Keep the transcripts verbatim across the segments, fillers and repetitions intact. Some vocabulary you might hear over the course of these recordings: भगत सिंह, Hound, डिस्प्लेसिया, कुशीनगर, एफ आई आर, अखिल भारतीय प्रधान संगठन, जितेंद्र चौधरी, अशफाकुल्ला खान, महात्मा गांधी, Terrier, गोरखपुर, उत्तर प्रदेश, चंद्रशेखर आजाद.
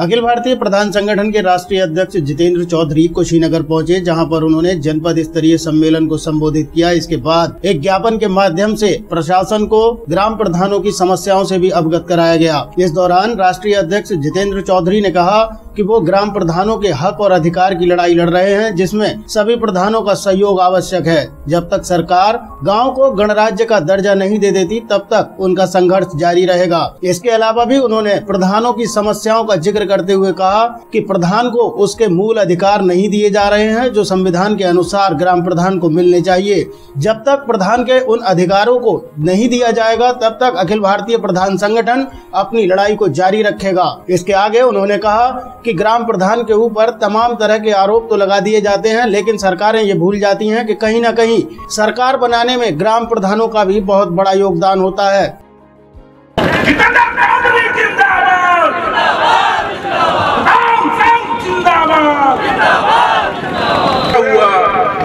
अखिल भारतीय प्रधान संगठन के राष्ट्रीय अध्यक्ष जितेंद्र चौधरी कुशीनगर पहुंचे, जहां पर उन्होंने जनपद स्तरीय सम्मेलन को संबोधित किया। इसके बाद एक ज्ञापन के माध्यम से प्रशासन को ग्राम प्रधानों की समस्याओं से भी अवगत कराया गया। इस दौरान राष्ट्रीय अध्यक्ष जितेंद्र चौधरी ने कहा कि वो ग्राम प्रधानों के हक और अधिकार की लड़ाई लड़ रहे हैं, जिसमें सभी प्रधानों का सहयोग आवश्यक है। जब तक सरकार गाँव को गणराज्य का दर्जा नहीं दे देती, तब तक उनका संघर्ष जारी रहेगा। इसके अलावा भी उन्होंने प्रधानों की समस्याओं का जिक्र करते हुए कहा कि प्रधान को उसके मूल अधिकार नहीं दिए जा रहे हैं, जो संविधान के अनुसार ग्राम प्रधान को मिलने चाहिए। जब तक प्रधान के उन अधिकारों को नहीं दिया जाएगा, तब तक अखिल भारतीय प्रधान संगठन अपनी लड़ाई को जारी रखेगा। इसके आगे उन्होंने कहा कि ग्राम प्रधान के ऊपर तमाम तरह के आरोप तो लगा दिए जाते हैं, लेकिन सरकारें ये भूल जाती हैं कि कहीं न कहीं सरकार बनाने में ग्राम प्रधानों का भी बहुत बड़ा योगदान होता है।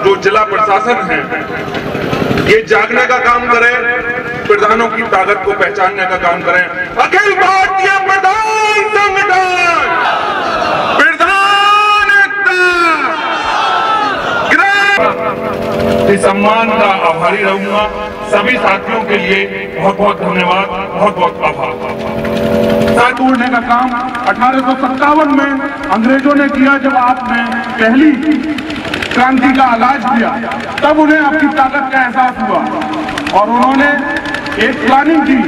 जो जिला प्रशासन है, ये जागने का काम करें, प्रधानों की ताकत को पहचानने का काम करें। अखिल भारतीय प्रधान संगठन प्रधान एकता सम्मान का आभारी रहूंगा। सभी साथियों के लिए बहुत बहुत धन्यवाद, बहुत बहुत आभार। साथ उड़ने का काम अठारह सौ सत्तावन में अंग्रेजों ने किया। जब आपने पहली क्रांति का आगाज किया, तब उन्हें आपकी ताकत का एहसास हुआ और उन्होंने एक प्लानिंग की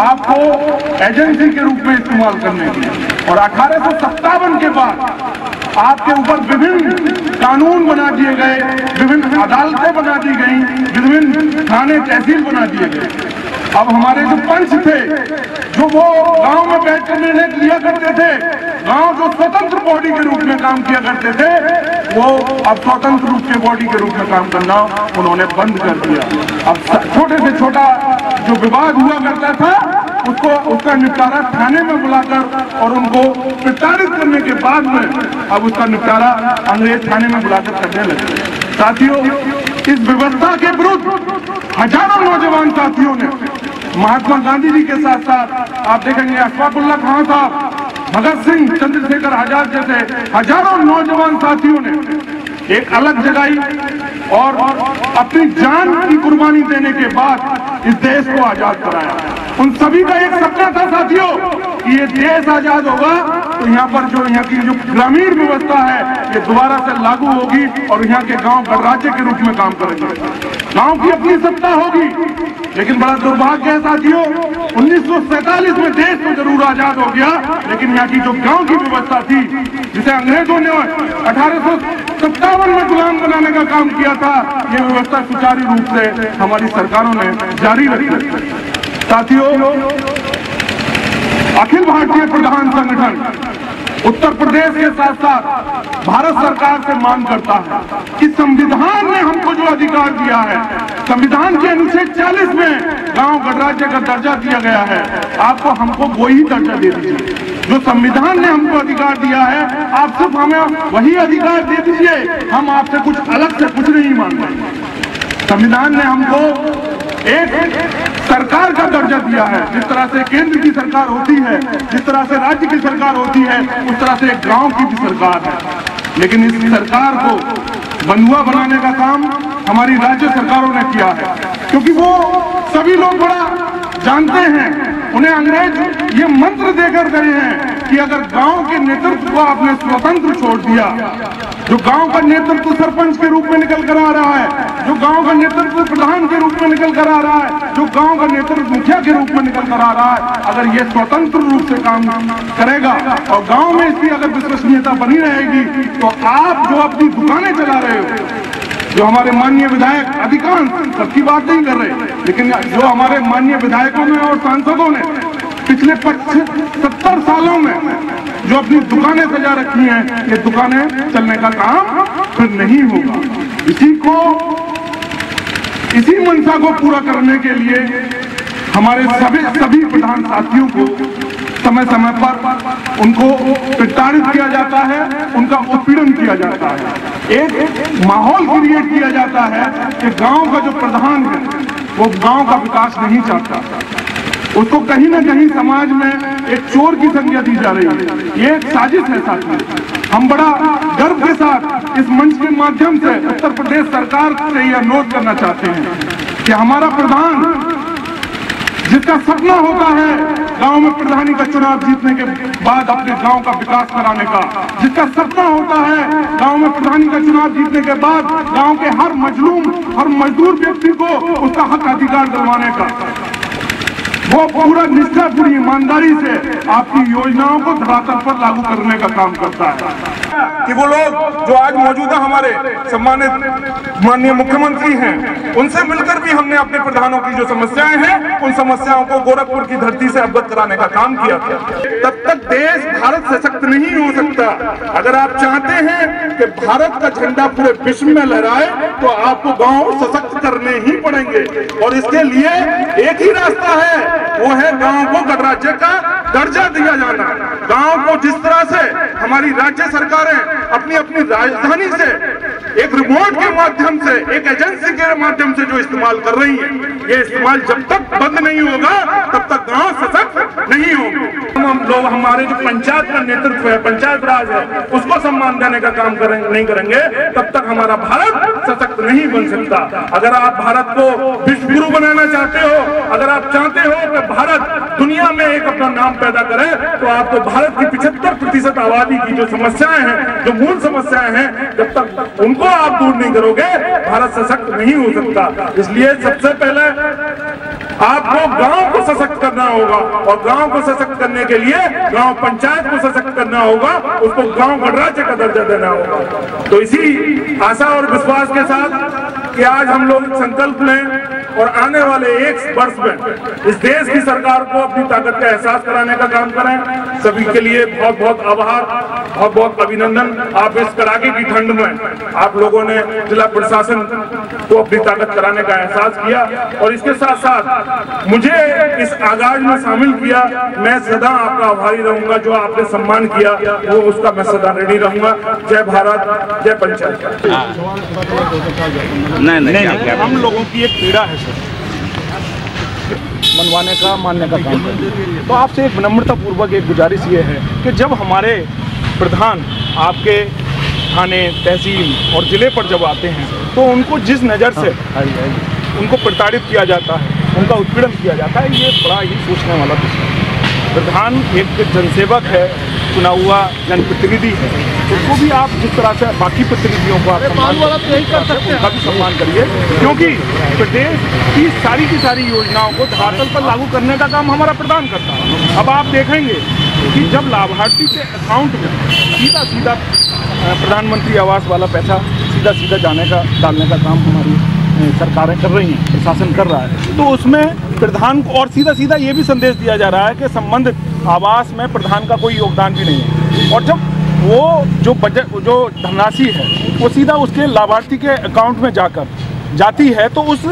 आपको एजेंसी के रूप में इस्तेमाल करने की। और अठारह सौ सत्तावन के बाद आपके ऊपर विभिन्न कानून बना दिए गए, विभिन्न अदालतें बना दी गई, विभिन्न थाने तहसील बना दिए गए। अब हमारे जो पंच थे, जो वो गांव में बैठकर निर्णय लिया करते थे, गांव जो स्वतंत्र बॉडी के रूप में काम किया करते थे, वो अब स्वतंत्र रूप के बॉडी के रूप में काम करना उन्होंने बंद कर दिया। अब छोटे से छोटा जो विवाद हुआ करता था, उसको उसका निपटारा थाने में बुलाकर और उनको प्रताड़ित करने के बाद में अब उसका निपटारा अंग्रेज थाने में बुलाकर करने लगे। साथियों, इस व्यवस्था के विरुद्ध हजारों नौजवान साथियों ने महात्मा गांधी जी के साथ साथ आप देखेंगे अशफाकुल्ला खान साहब, भगत सिंह, चंद्रशेखर आजाद जैसे हजारों नौजवान साथियों ने एक अलग जगाई और अपनी जान की कुर्बानी देने के बाद इस देश को आजाद कराया। उन सभी का एक सपना था साथियों कि ये देश आजाद होगा तो यहाँ पर जो यहाँ की जो ग्रामीण व्यवस्था है, ये दोबारा से लागू होगी और यहाँ के गांव गणराज्य के रूप में काम करेंगे, गांव की अपनी सत्ता होगी। लेकिन बड़ा दुर्भाग्य है साथियों, उन्नीस सौ सैतालीस में देश तो जरूर आजाद हो गया, लेकिन यहाँ की जो गांव की व्यवस्था थी, जिसे अंग्रेजों ने अठारह सौ सत्तावन में गुलाम बनाने का काम किया था, ये व्यवस्था सुचारू रूप से हमारी सरकारों ने जारी रखी। साथियों, अखिल भारतीय प्रधान संगठन उत्तर प्रदेश के साथ साथ भारत सरकार से मांग करता है कि संविधान ने हमको जो अधिकार दिया है, संविधान के अनुच्छेद चालीस में गांव गणराज्य का दर्जा दिया गया है, आपको हमको वही दर्जा दे दीजिए जो संविधान ने हमको अधिकार दिया है। आप सिर्फ हमें वही अधिकार दे दीजिए, हम आपसे कुछ अलग से कुछ नहीं मांग रहे। संविधान ने हमको एक सरकार का दर्जा दिया है। जिस तरह से केंद्र की सरकार होती है, जिस तरह से राज्य की सरकार होती है, उस तरह से एक गांव की भी सरकार है। लेकिन इस सरकार को बंधुआ बनाने का काम हमारी राज्य सरकारों ने किया है, क्योंकि वो सभी लोग बड़ा जानते हैं, उन्हें अंग्रेज ये मंत्र देकर गए हैं कि अगर गांव के नेतृत्व को आपने स्वतंत्र छोड़ दिया, जो गांव का नेतृत्व सरपंच के रूप में निकल कर आ रहा है, जो गांव का नेतृत्व प्रधान के रूप में निकल कर आ रहा है, जो गांव का नेतृत्व मुखिया के रूप में निकल कर आ रहा है, अगर ये स्वतंत्र रूप से काम करेगा और गांव में इसकी अगर विश्वसनीयता बनी रहेगी, तो आप जो अपनी दुकानें चला रहे हो, जो हमारे माननीय विधायक, अधिकांश सबकी बात नहीं कर रहे, लेकिन जो हमारे माननीय विधायकों ने और सांसदों ने पिछले पच्चीस सत्तर सालों में जो अपनी दुकानें सजा रखी हैं, ये दुकानें चलने का काम फिर नहीं होगा। इसी को इसी मंशा को पूरा करने के लिए हमारे सभी सभी प्रधान साथियों को समय समय पर उनको प्रताड़ित किया जाता है, उनका उत्पीड़न किया जाता है, एक माहौल क्रिएट किया जाता है कि गांव का जो प्रधान है वो गांव का विकास नहीं चाहता। उसको कहीं ना कहीं समाज में एक चोर की संज्ञा दी जा रही है। ये एक साजिश है साथियों। हम बड़ा गर्व के साथ इस मंच के माध्यम से उत्तर प्रदेश सरकार से यह अनुरोध करना चाहते हैं कि हमारा प्रधान जिसका सपना होता है गांव में प्रधानी का चुनाव जीतने के बाद अपने गांव का विकास कराने का, जिसका सपना होता है गांव में प्रधानी का चुनाव जीतने के बाद गांव के हर मजलूम हर मजदूर व्यक्ति को उसका हक अधिकार दिलवाने का, वो पूरा निष्ठा पूरी ईमानदारी से आपकी योजनाओं को धरातल पर लागू करने का काम करता है। कि वो लोग जो आज मौजूदा हमारे सम्मानित माननीय मुख्यमंत्री हैं, उनसे मिलकर भी हमने अपने प्रधानों की जो समस्याएं हैं उन समस्याओं को गोरखपुर की धरती से अवगत कराने का काम किया था। तब तक देश भारत सशक्त नहीं हो सकता। अगर आप चाहते हैं कि भारत का झंडा पूरे विश्व में लहराए तो आपको गाँव सशक्त करने ही पड़ेंगे और इसके लिए एक ही रास्ता है, वो है गाँव को गणराज्य का दर्जा दिया जाना। गाँव को जिस तरह से हमारी राज्य सरकारें अपनी अपनी राजधानी से एक रिमोट के माध्यम से एक एजेंसी के माध्यम से जो इस्तेमाल कर रही है, ये इस्तेमाल जब तक बंद नहीं होगा तब तक गांव सशक्त नहीं होंगे। हम लोग हमारे जो पंचायत का नेतृत्व है, पंचायत राज है, उसको सम्मान देने का काम करेंगे, नहीं करेंगे तब तक हमारा भारत सशक्त नहीं बन सकता। अगर आप भारत को विश्व गुरु बनाना चाहते हो, अगर आप चाहते हो कि भारत दुनिया में एक अपना नाम पैदा करे, तो आपको भारत की पिछहत्तर प्रतिशत आबादी की जो समस्याएं हैं, जो मूल समस्याएं हैं, जब तक उनको आप दूर नहीं करोगे भारत सशक्त नहीं हो सकता। इसलिए सबसे पहले आपको गांव को सशक्त करना होगा और गांव को सशक्त करने के लिए गांव पंचायत को सशक्त करना होगा, उसको गांव गणराज्य का दर्जा देना होगा। तो इसी आशा और विश्वास के साथ कि आज हम लोग संकल्प लें और आने वाले एक वर्ष में इस देश की सरकार को अपनी ताकत का एहसास कराने का काम करें। सभी के लिए बहुत बहुत आभार, बहुत बहुत अभिनंदन। आप इस कड़ाके की ठंड में आप लोगों ने जिला प्रशासन को अपनी ताकत कराने का एहसास किया और इसके साथ साथ मुझे इस आगाज में शामिल किया। मैं सदा आपका आभारी रहूंगा, जो आपने सम्मान किया वो उसका मैं सदा रेडी रहूंगा। जय भारत, जय पंचायत। नहीं नहीं, हम लोगों की एक पीड़ा है मनवाने का, मानने का काम। तो आपसे एक विनम्रता पूर्वक एक गुजारिश ये है कि जब हमारे प्रधान आपके थाने, तहसील और जिले पर जब आते हैं तो उनको जिस नज़र से उनको प्रताड़ित किया जाता है, उनका उत्पीड़न किया जाता है, ये बड़ा ही सोचने वाला विषय है। प्रधान एक जनसेवक है, चुना हुआ जनप्रतिनिधि है, उसको भी आप जिस तरह से बाकी प्रतिनिधियों को आप उनका भी सम्मान करिए, क्योंकि प्रदेश की सारी की सारी योजनाओं को धरातल पर लागू करने का काम हमारा प्रधान करता है। अब आप देखेंगे कि जब लाभार्थी के अकाउंट में सीधा सीधा प्रधानमंत्री आवास वाला पैसा सीधा सीधा जाने का, डालने का काम हमारी सरकारें कर रही हैं, प्रशासन कर रहा है, तो उसमें प्रधान को और सीधा सीधा ये भी संदेश दिया जा रहा है कि संबंधित आवास में प्रधान का कोई योगदान भी नहीं है। और जब वो जो बजट जो धनराशि है वो सीधा उसके लाभार्थी के अकाउंट में जाकर जाती है, तो उस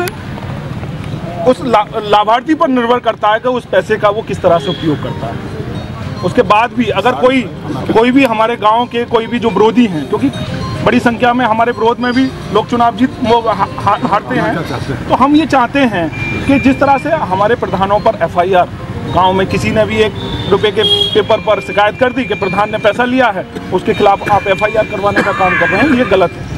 उस ला, लाभार्थी पर निर्भर करता है कि उस पैसे का वो किस तरह से उपयोग करता है। उसके बाद भी अगर कोई कोई भी हमारे गांव के कोई भी जो विरोधी हैं, क्योंकि बड़ी संख्या में हमारे विरोध में भी लोग चुनाव जीत वो हारते हैं, तो हम ये चाहते हैं कि जिस तरह से हमारे प्रधानों पर एफ आई आर, गांव में किसी ने भी एक रुपए के पेपर पर शिकायत कर दी कि प्रधान ने पैसा लिया है, उसके खिलाफ आप एफ आई आर करवाने का काम कर रहे हैं, ये गलत है।